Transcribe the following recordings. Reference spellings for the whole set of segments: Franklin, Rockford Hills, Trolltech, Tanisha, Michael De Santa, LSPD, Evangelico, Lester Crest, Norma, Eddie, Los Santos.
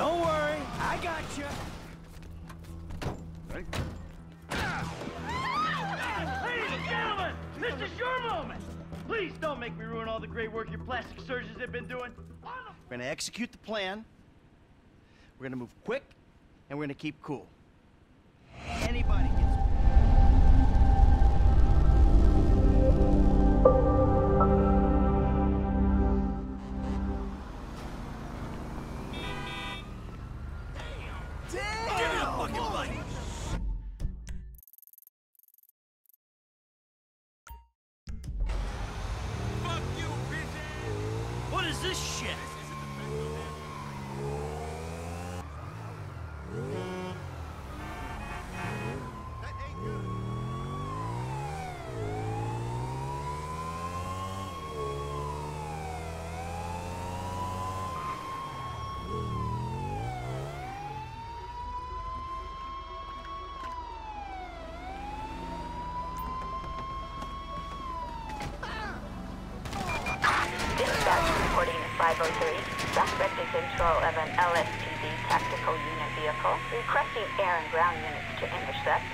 Don't worry, I got you. Ready? Ladies and gentlemen, this is your moment. Please don't make me ruin all the great work your plastic surgeons have been doing. We're gonna execute the plan. We're gonna move quick, and we're gonna keep cool. Anybody gets. Suspect in control of an LSPD tactical unit vehicle, requesting air and ground units to intercept.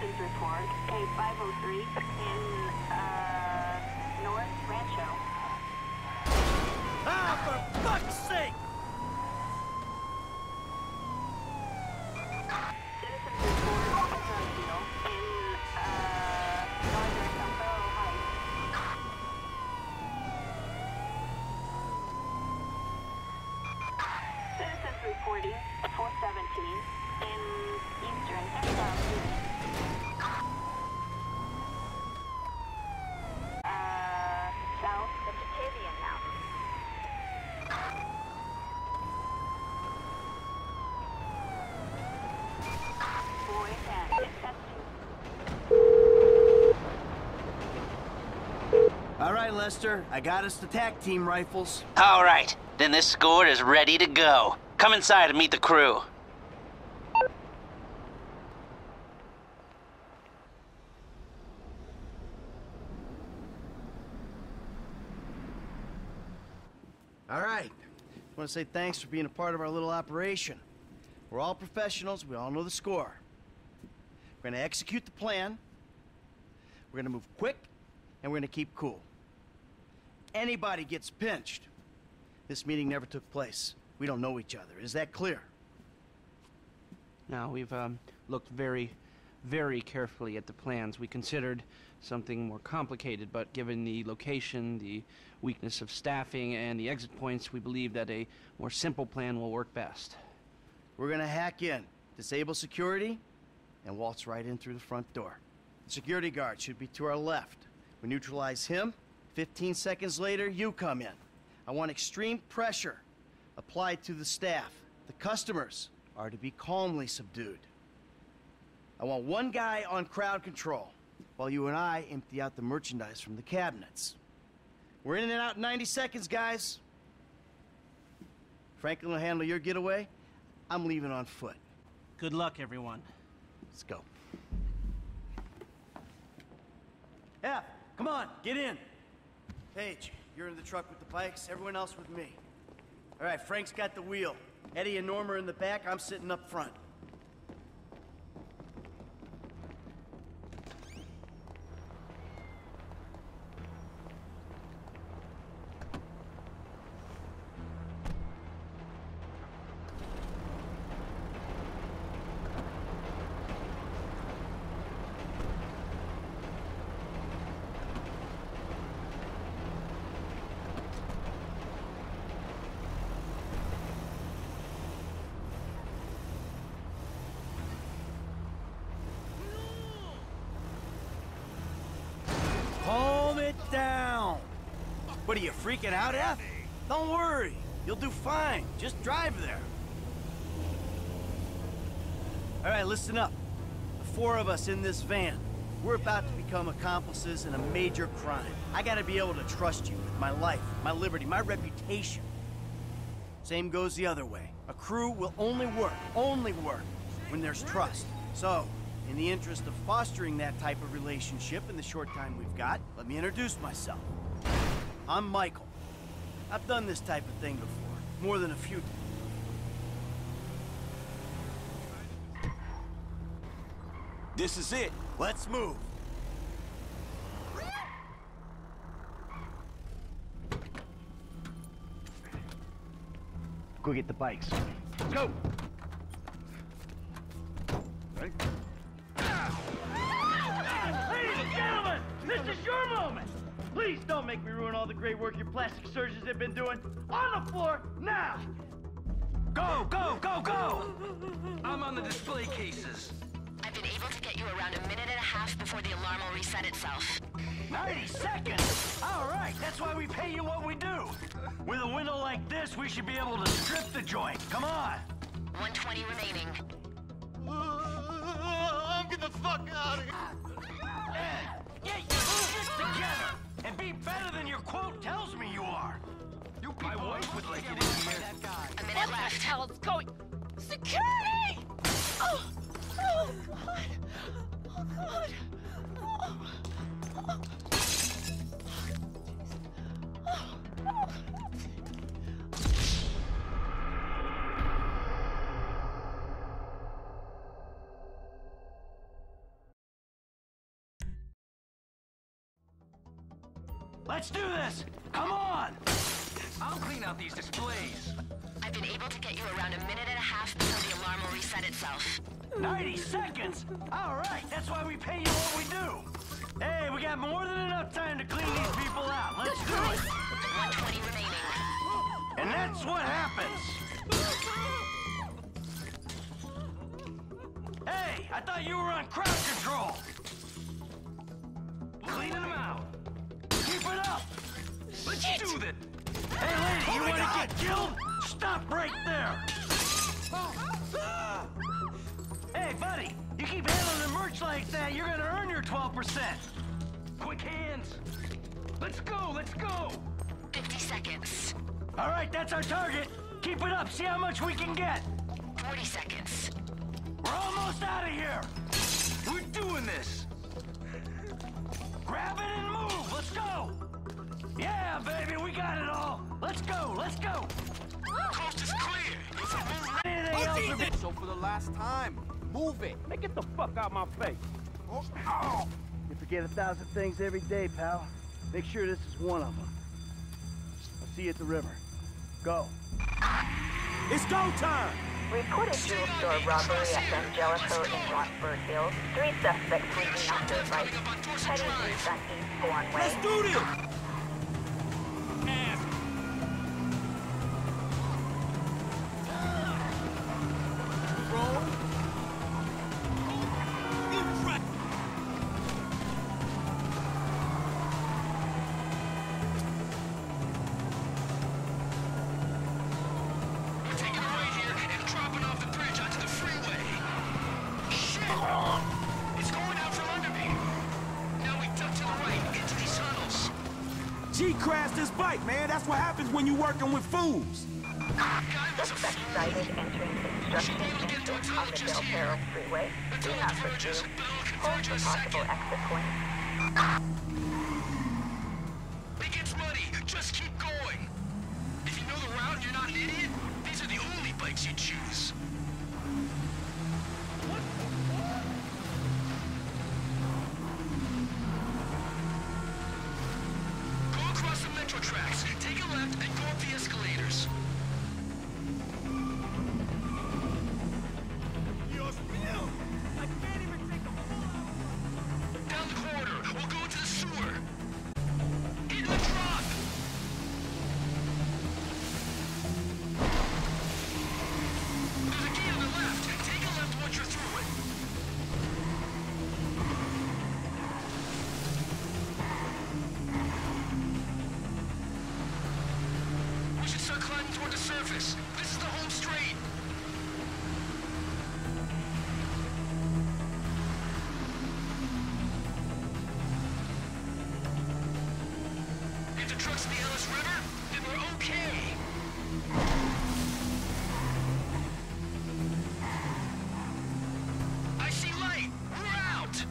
Report a 503 in North Rancho. Ah, for fuck's sake! Citizen report a drug deal in northern Sombrero Heights. Citizens reporting 417 in eastern Exile. Lester, I got us the TAC team rifles. All right, then this squad is ready to go. Come inside and meet the crew. All right. I want to say thanks for being a part of our little operation. We're all professionals. We all know the score. We're going to execute the plan. We're going to move quick, and we're going to keep cool. Anybody gets pinched. This meeting never took place. We don't know each other. Is that clear? Now, we've looked very, very carefully at the plans. We considered something more complicated, but given the location, the weakness of staffing, and the exit points, we believe that a more simple plan will work best. We're going to hack in, disable security, and waltz right in through the front door. The security guard should be to our left. We neutralize him. 15 seconds later, you come in. I want extreme pressure applied to the staff. The customers are to be calmly subdued. I want one guy on crowd control while you and I empty out the merchandise from the cabinets. We're in and out in 90 seconds, guys. Franklin will handle your getaway. I'm leaving on foot. Good luck, everyone. Let's go. F, come on, get in. Paige, you're in the truck with the bikes, everyone else with me. All right, Frank's got the wheel. Eddie and Norma are in the back, I'm sitting up front. What are you, freaking out, F? Don't worry. You'll do fine. Just drive there. All right, listen up. The four of us in this van, we're about to become accomplices in a major crime. I gotta be able to trust you with my life, my liberty, my reputation. Same goes the other way. A crew will only work when there's trust. So, in the interest of fostering that type of relationship in the short time we've got, let me introduce myself. I'm Michael. I've done this type of thing before, more than a few. This is it. Let's move. Go get the bikes. Let's go. Ready? Ladies and gentlemen, this is your moment. Please don't make me ruin all the great work your plastic surgeons have been doing. On the floor, now! Go, go, go, go! I'm on the display cases. I've been able to get you around a minute and a half before the alarm will reset itself. 90 seconds! All right, that's why we pay you what we do. With a window like this, we should be able to strip the joint. Come on! 120 remaining. I'm getting the fuck out of here! Ed, get your shit together! And be better than your quote tells me you are! My wife would like it in here. A minute left. What the hell is going... Security! Oh! Oh, God! Oh, God! Oh! Oh! Oh! Oh! Let's do this! Come on! I'll clean out these displays. I've been able to get you around a minute and a half before the alarm will reset itself. 90 seconds? All right, that's why we pay you what we do. Hey, we got more than enough time to clean these people out. Let's do it! 120 remaining. And that's what happens! Hey, I thought you were on crowd control! Cleaning them out! Keep it up! Let's do this! Hey, lady, you wanna get killed? Stop right there! Hey, buddy, you keep handling the merch like that, you're gonna earn your 12%! Quick hands! Let's go, let's go! 50 seconds. All right, that's our target. Keep it up, see how much we can get. 40 seconds. We're almost out of here! We're doing this! Grab it and move! Let's go! Yeah, baby, we got it all! Let's go, let's go! Coast is clear! It's a so for the last time, move it! Man, get the fuck out of my face! Oh. Oh. You forget 1,000 things every day, pal. Make sure this is one of them. I'll see you at the river. Go. It's go time! Reported dual-store robbery at Evangelico in Rockford Hills. 3 suspects leaving on their right, heading east on East Bourne Way. Let's do this! It's going out from under me. Now we duck to the right and get to these tunnels. G crashed his bike, man. That's what happens when you working with fools. Suspect sighted entering construction into on the Del Perro Freeway. Do not pursue. Hold for possible exit point. It gets muddy. Just keep going. If you know the route and you're not an idiot, these are the only bikes you choose. Tracks. Take a left and go up the escalators. Dios mío! I can't even take the whole. Down the corridor. We'll go to the sewer. Into the drop. There's a gate on the left. Take a left once you're through it. Surface. This is the home straight. If the truck's in the Ellis River, then we're okay. I see light. We're out.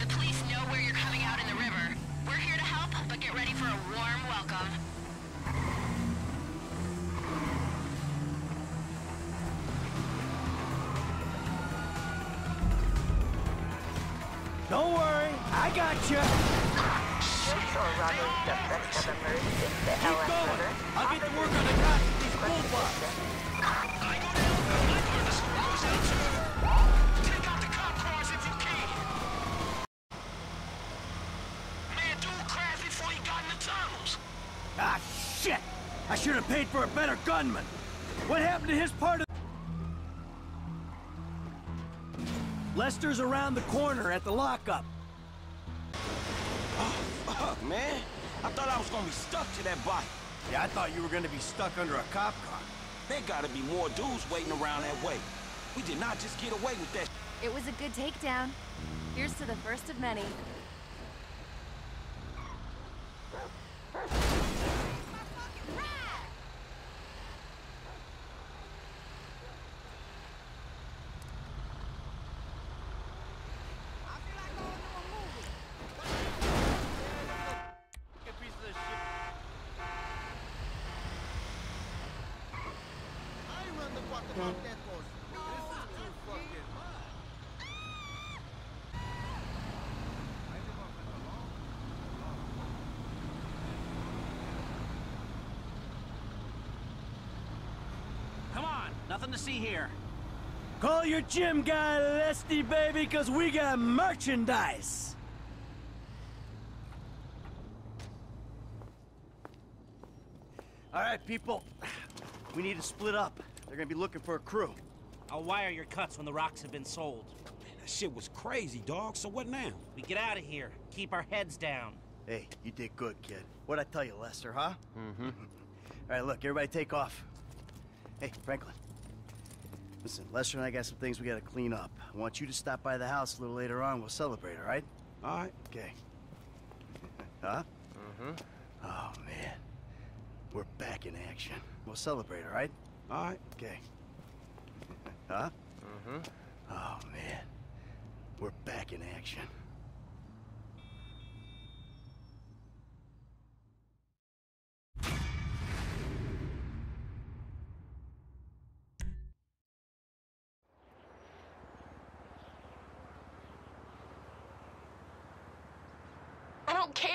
The police know where you're coming out in the river. We're here to help, but get ready for a warm welcome. Don't worry, I gotcha! This Colorado suspect have emerged in the LS River. I'll get to work on the cops with these bull bucks. I go down, I learn the school goes out too. Take out the cop cars if you can. Man, dude crashed before he got in the tunnels. Ah, shit! I should have paid for a better gunman. What happened to his part of Lester's around the corner at the lockup. Oh, fuck, man. I thought I was gonna be stuck to that bike. Yeah, I thought you were gonna be stuck under a cop car. There gotta be more dudes waiting around that way. We did not just get away with that. It was a good takedown. Here's to the first of many. Nothing to see here. Call your gym guy, Lesty, baby, cause we got merchandise. All right, people. We need to split up. They're gonna be looking for a crew. I'll wire your cuts when the rocks have been sold. That shit was crazy, dog. So what now? We get out of here. Keep our heads down. Hey, you did good, kid. What'd I tell you, Lester, huh? Mm-hmm. All right, look, everybody take off. Hey, Franklin. Listen, Lester and I got some things we gotta clean up. I want you to stop by the house a little later on. We'll celebrate, all right? All right. Okay. Huh? Mm-hmm. Oh, man. We're back in action. We'll celebrate, all right? All right. Okay. Huh? Mm-hmm. Oh, man. We're back in action.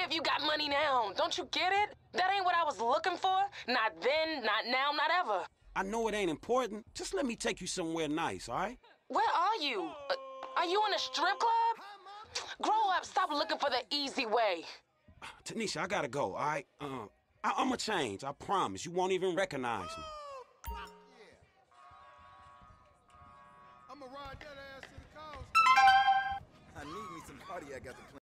If you got money now, don't you get it? That ain't what I was looking for. Not then, not now, not ever. I know it ain't important. Just let me take you somewhere nice, all right? Where are you? Are you in a strip club? Grow up, stop looking for the easy way. Tanisha, I gotta go, all right? I'ma change, I promise. You won't even recognize me. I'ma ride that ass to the cows. I need me some party, I got to play.